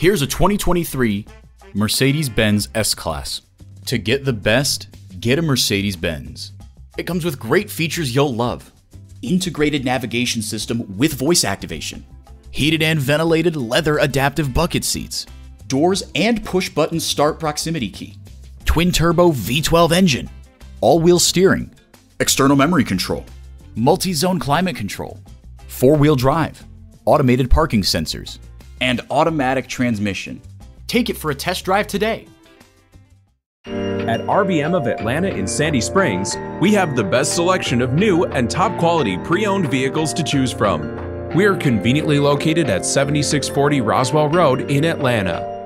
Here's a 2023 Mercedes-Benz S-Class. To get the best, get a Mercedes-Benz. It comes with great features you'll love. Integrated navigation system with voice activation. Heated and ventilated leather adaptive bucket seats. Doors and push-button start proximity key. Twin-turbo V12 engine. All-wheel steering. External memory control. Multi-zone climate control. Four-wheel drive. Automated parking sensors. And automatic transmission. Take it for a test drive today. At RBM of Atlanta in Sandy Springs, we have the best selection of new and top quality pre-owned vehicles to choose from. We are conveniently located at 7640 Roswell Road in Atlanta.